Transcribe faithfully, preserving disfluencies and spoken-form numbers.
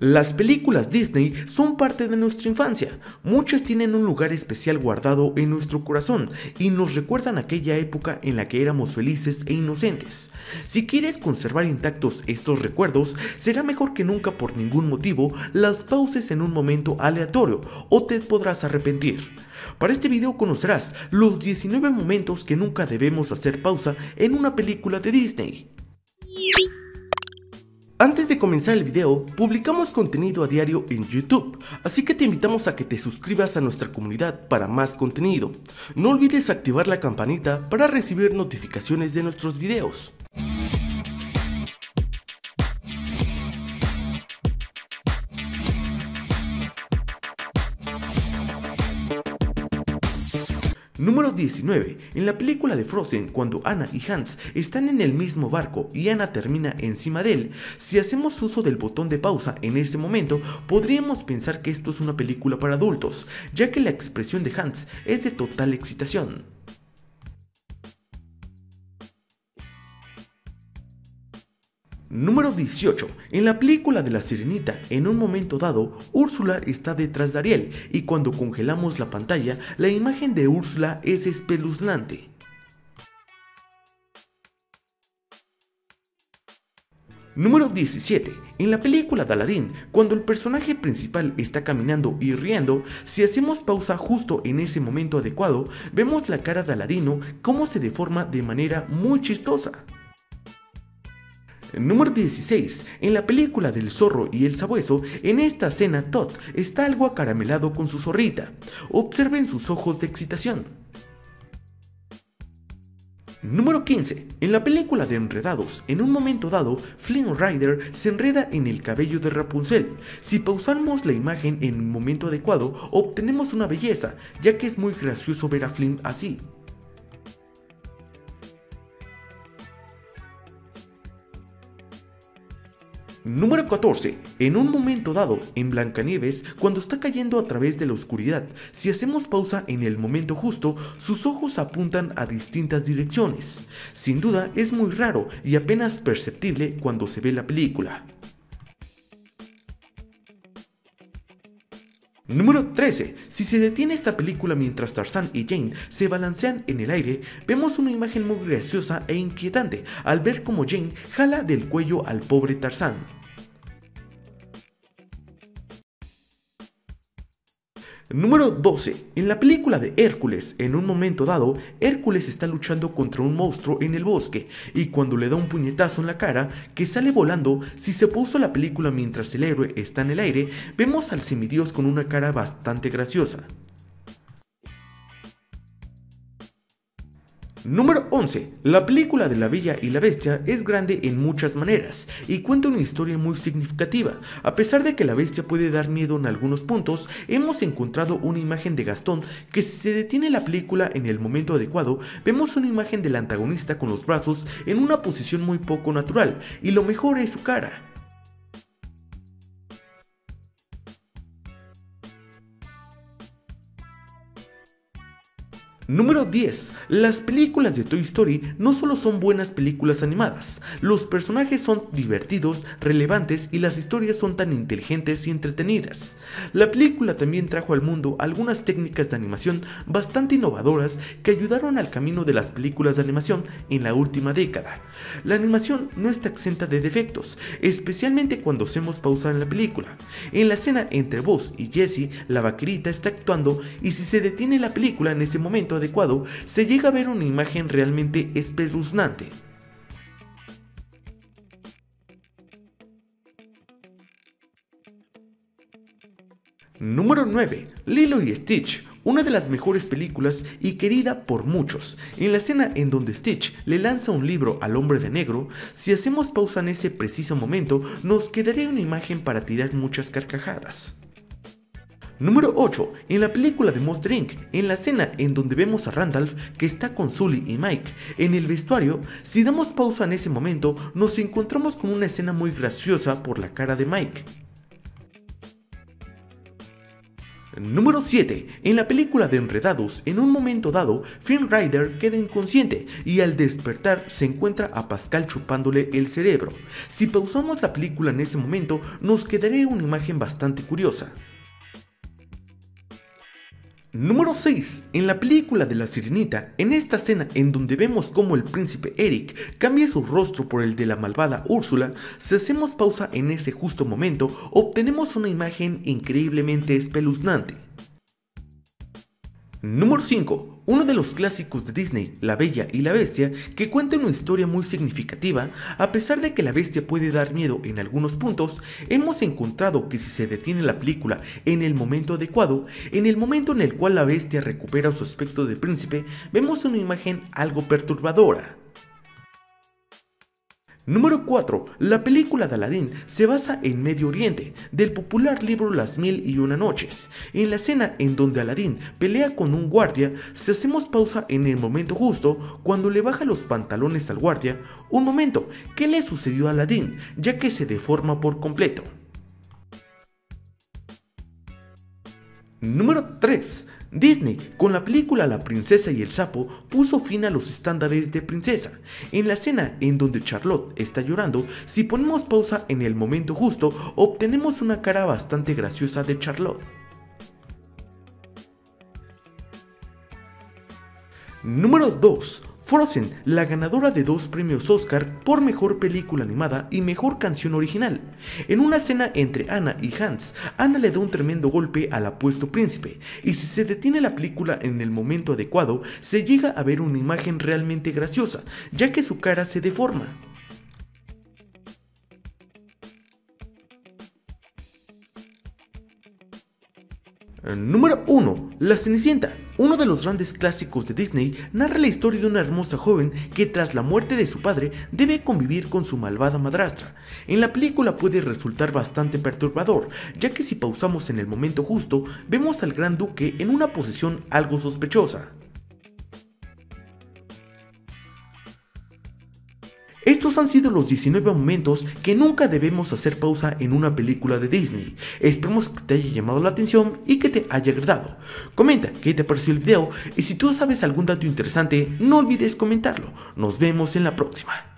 Las películas Disney son parte de nuestra infancia, muchas tienen un lugar especial guardado en nuestro corazón y nos recuerdan aquella época en la que éramos felices e inocentes. Si quieres conservar intactos estos recuerdos, será mejor que nunca por ningún motivo las pauses en un momento aleatorio o te podrás arrepentir. Para este video conocerás los diecinueve momentos que nunca debemos hacer pausa en una película de Disney. Antes de comenzar el video, publicamos contenido a diario en YouTube, así que te invitamos a que te suscribas a nuestra comunidad para más contenido. No olvides activar la campanita para recibir notificaciones de nuestros videos. Número diecinueve. En la película de Frozen, cuando Anna y Hans están en el mismo barco y Anna termina encima de él, si hacemos uso del botón de pausa en ese momento, podríamos pensar que esto es una película para adultos, ya que la expresión de Hans es de total excitación. Número dieciocho. En la película de La Sirenita, en un momento dado, Úrsula está detrás de Ariel y cuando congelamos la pantalla, la imagen de Úrsula es espeluznante. Número diecisiete. En la película de Aladdín, cuando el personaje principal está caminando y riendo, si hacemos pausa justo en ese momento adecuado, vemos la cara de Aladino cómo se deforma de manera muy chistosa. Número dieciséis. En la película del zorro y el sabueso, en esta escena Todd está algo acaramelado con su zorrita. Observen sus ojos de excitación. Número quince. En la película de Enredados, en un momento dado, Flynn Rider se enreda en el cabello de Rapunzel. Si pausamos la imagen en un momento adecuado, obtenemos una belleza, ya que es muy gracioso ver a Flynn así. Número catorce. En un momento dado, en Blancanieves, cuando está cayendo a través de la oscuridad, si hacemos pausa en el momento justo, sus ojos apuntan a distintas direcciones. Sin duda, es muy raro y apenas perceptible cuando se ve la película. Número trece. Si se detiene esta película mientras Tarzán y Jane se balancean en el aire, vemos una imagen muy graciosa e inquietante al ver cómo Jane jala del cuello al pobre Tarzán. Número doce. En la película de Hércules, en un momento dado, Hércules está luchando contra un monstruo en el bosque y cuando le da un puñetazo en la cara, que sale volando, si se pausa la película mientras el héroe está en el aire, vemos al semidios con una cara bastante graciosa. Número once. La película de La Bella y la Bestia es grande en muchas maneras y cuenta una historia muy significativa. A pesar de que la bestia puede dar miedo en algunos puntos, hemos encontrado una imagen de Gastón que si se detiene la película en el momento adecuado, vemos una imagen del antagonista con los brazos en una posición muy poco natural y lo mejor es su cara. Número diez. Las películas de Toy Story no solo son buenas películas animadas, los personajes son divertidos, relevantes y las historias son tan inteligentes y entretenidas. La película también trajo al mundo algunas técnicas de animación bastante innovadoras que ayudaron al camino de las películas de animación en la última década. La animación no está exenta de defectos, especialmente cuando hacemos pausa en la película. En la escena entre Buzz y Jessie, la vaquerita está actuando y si se detiene la película en ese momento adecuado, se llega a ver una imagen realmente espeluznante. Número nueve. Lilo y Stitch, una de las mejores películas y querida por muchos. En la escena en donde Stitch le lanza un libro al hombre de negro, si hacemos pausa en ese preciso momento, nos quedaría una imagen para tirar muchas carcajadas. Número ocho. En la película de Monster incorporated, en la escena en donde vemos a Randolph que está con Sully y Mike en el vestuario, si damos pausa en ese momento, nos encontramos con una escena muy graciosa por la cara de Mike. Número siete. En la película de Enredados, en un momento dado, Flynn Rider queda inconsciente y al despertar se encuentra a Pascal chupándole el cerebro. Si pausamos la película en ese momento, nos quedaría una imagen bastante curiosa. Número seis. En la película de La Sirenita, en esta escena en donde vemos cómo el príncipe Eric cambia su rostro por el de la malvada Úrsula, si hacemos pausa en ese justo momento, obtenemos una imagen increíblemente espeluznante. Número cinco. Uno de los clásicos de Disney, La Bella y la Bestia, que cuenta una historia muy significativa. A pesar de que la bestia puede dar miedo en algunos puntos, hemos encontrado que si se detiene la película en el momento adecuado, en el momento en el cual la bestia recupera su aspecto de príncipe, vemos una imagen algo perturbadora. Número cuatro. La película de Aladdín se basa en Medio Oriente, del popular libro Las Mil y Una Noches. En la escena en donde Aladdín pelea con un guardia, si hacemos pausa en el momento justo, cuando le baja los pantalones al guardia, un momento, ¿qué le sucedió a Aladdín? Ya que se deforma por completo. Número tres. Disney, con la película La Princesa y el Sapo, puso fin a los estándares de princesa. En la escena en donde Charlotte está llorando, si ponemos pausa en el momento justo, obtenemos una cara bastante graciosa de Charlotte. Número dos. Frozen, la ganadora de dos premios Oscar por mejor película animada y mejor canción original. En una escena entre Anna y Hans, Anna le da un tremendo golpe al apuesto príncipe, y si se detiene la película en el momento adecuado, se llega a ver una imagen realmente graciosa, ya que su cara se deforma. Número uno. La Cenicienta, uno de los grandes clásicos de Disney, narra la historia de una hermosa joven que tras la muerte de su padre debe convivir con su malvada madrastra. En la película puede resultar bastante perturbador, ya que si pausamos en el momento justo, vemos al gran duque en una posición algo sospechosa. Estos han sido los diecinueve momentos que nunca debemos hacer pausa en una película de Disney. Esperemos que te haya llamado la atención y que te haya agradado. Comenta qué te pareció el video y si tú sabes algún dato interesante, no olvides comentarlo. Nos vemos en la próxima.